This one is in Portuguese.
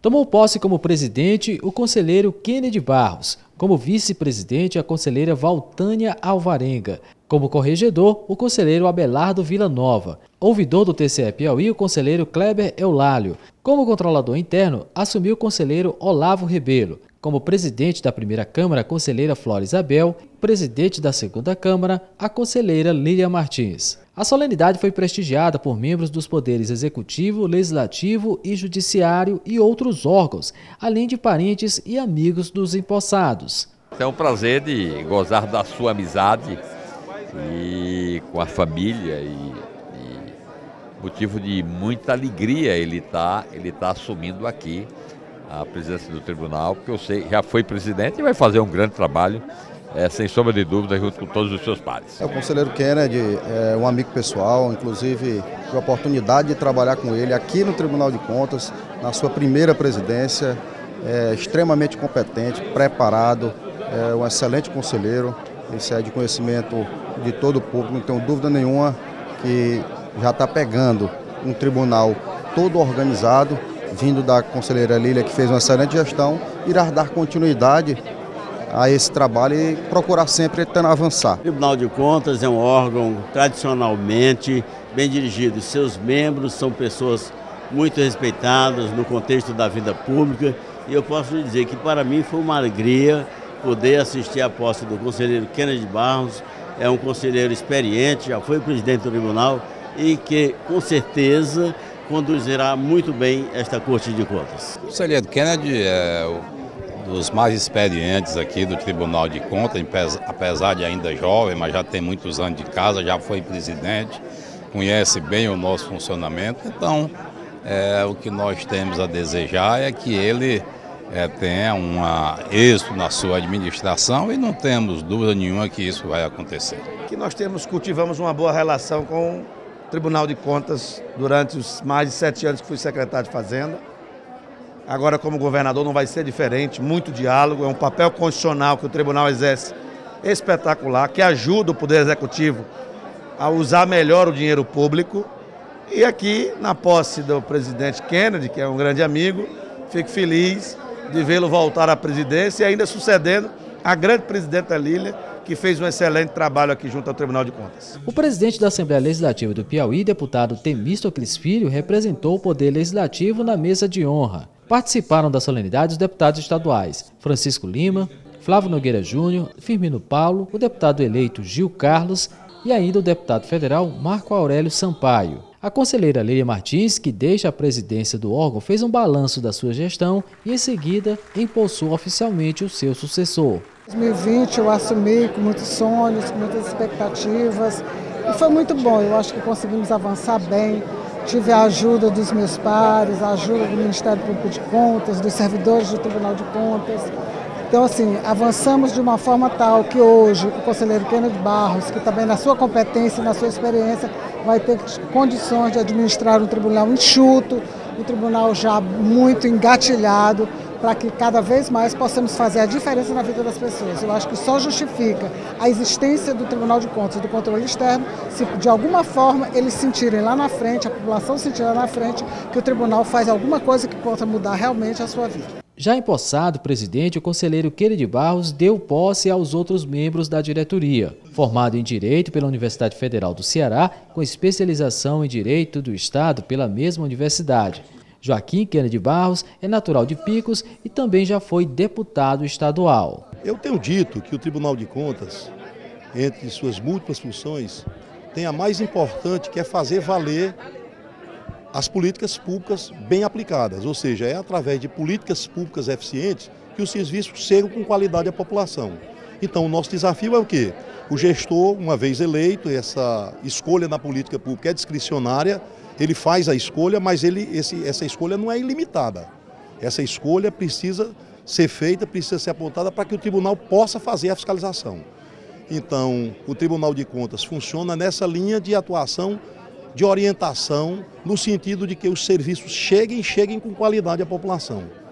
Tomou posse como presidente o conselheiro Kennedy Barros, como vice-presidente a conselheira Valtânia Alvarenga, como corregedor o conselheiro Abelardo Vila Nova, ouvidor do TCE Piauí o conselheiro Kleber Eulálio, como controlador interno assumiu o conselheiro Olavo Rebelo, como presidente da primeira Câmara a conselheira Flora Isabel, presidente da segunda Câmara a conselheira Lilian Martins. A solenidade foi prestigiada por membros dos poderes executivo, legislativo e judiciário e outros órgãos, além de parentes e amigos dos empossados. É um prazer de gozar da sua amizade e com a família e motivo de muita alegria ele tá assumindo aqui a presidência do tribunal, porque eu sei, já foi presidente e vai fazer um grande trabalho. Sem sombra de dúvida, junto com todos os seus pares. O conselheiro Kennedy é um amigo pessoal, inclusive tive a oportunidade de trabalhar com ele aqui no Tribunal de Contas, na sua primeira presidência, extremamente competente, preparado, um excelente conselheiro, isso é de conhecimento de todo o público, não tenho dúvida nenhuma que já está pegando um tribunal todo organizado, vindo da conselheira Lília, que fez uma excelente gestão, irá dar continuidade a esse trabalho e procurar sempre tentando avançar. O Tribunal de Contas é um órgão tradicionalmente bem dirigido. Seus membros são pessoas muito respeitadas no contexto da vida pública e eu posso dizer que para mim foi uma alegria poder assistir à posse do conselheiro Kennedy Barros. É um conselheiro experiente, já foi presidente do tribunal e que com certeza conduzirá muito bem esta Corte de Contas. O conselheiro Kennedy é dos mais experientes aqui do Tribunal de Contas, apesar de ainda jovem, mas já tem muitos anos de casa, já foi presidente, conhece bem o nosso funcionamento. Então, o que nós temos a desejar é que ele tenha um êxito na sua administração e não temos dúvida nenhuma que isso vai acontecer. Que nós cultivamos uma boa relação com o Tribunal de Contas durante os mais de 7 anos que fui secretário de Fazenda. Agora, como governador, não vai ser diferente, muito diálogo, é um papel constitucional que o tribunal exerce espetacular, que ajuda o Poder Executivo a usar melhor o dinheiro público. E aqui, na posse do presidente Kennedy, que é um grande amigo, fico feliz de vê-lo voltar à presidência e ainda sucedendo a grande presidenta Lília, que fez um excelente trabalho aqui junto ao Tribunal de Contas. O presidente da Assembleia Legislativa do Piauí, deputado Temístocles Filho, representou o Poder Legislativo na mesa de honra. Participaram da solenidade os deputados estaduais Francisco Lima, Flávio Nogueira Júnior, Firmino Paulo, o deputado eleito Gil Carlos e ainda o deputado federal Marco Aurélio Sampaio. A conselheira Lilian Martins, que deixa a presidência do órgão, fez um balanço da sua gestão e, em seguida, empossou oficialmente o seu sucessor. Em 2020 eu assumi com muitos sonhos, com muitas expectativas e foi muito bom. Eu acho que conseguimos avançar bem. Tive a ajuda dos meus pares, a ajuda do Ministério Público de Contas, dos servidores do Tribunal de Contas. Então, assim, avançamos de uma forma tal que hoje o conselheiro Kennedy Barros, que também na sua competência, na sua experiência, vai ter condições de administrar um tribunal enxuto, um tribunal já muito engatilhado, para que cada vez mais possamos fazer a diferença na vida das pessoas. Eu acho que só justifica a existência do Tribunal de Contas, do controle externo, se de alguma forma eles sentirem lá na frente, a população sentir lá na frente, que o tribunal faz alguma coisa que possa mudar realmente a sua vida. Já empossado presidente, o conselheiro Kennedy Barros deu posse aos outros membros da diretoria. Formado em Direito pela Universidade Federal do Ceará, com especialização em Direito do Estado pela mesma universidade. Joaquim Kennedy Barros é natural de Picos e também já foi deputado estadual. Eu tenho dito que o Tribunal de Contas, entre suas múltiplas funções, tem a mais importante, que é fazer valer as políticas públicas bem aplicadas. Ou seja, é através de políticas públicas eficientes que os serviços chegam com qualidade à população. Então, o nosso desafio é o quê? O gestor, uma vez eleito, essa escolha na política pública é discricionária, ele faz a escolha, mas essa escolha não é ilimitada. Essa escolha precisa ser feita, precisa ser apontada para que o tribunal possa fazer a fiscalização. Então, o Tribunal de Contas funciona nessa linha de atuação, de orientação, no sentido de que os serviços cheguem com qualidade à população.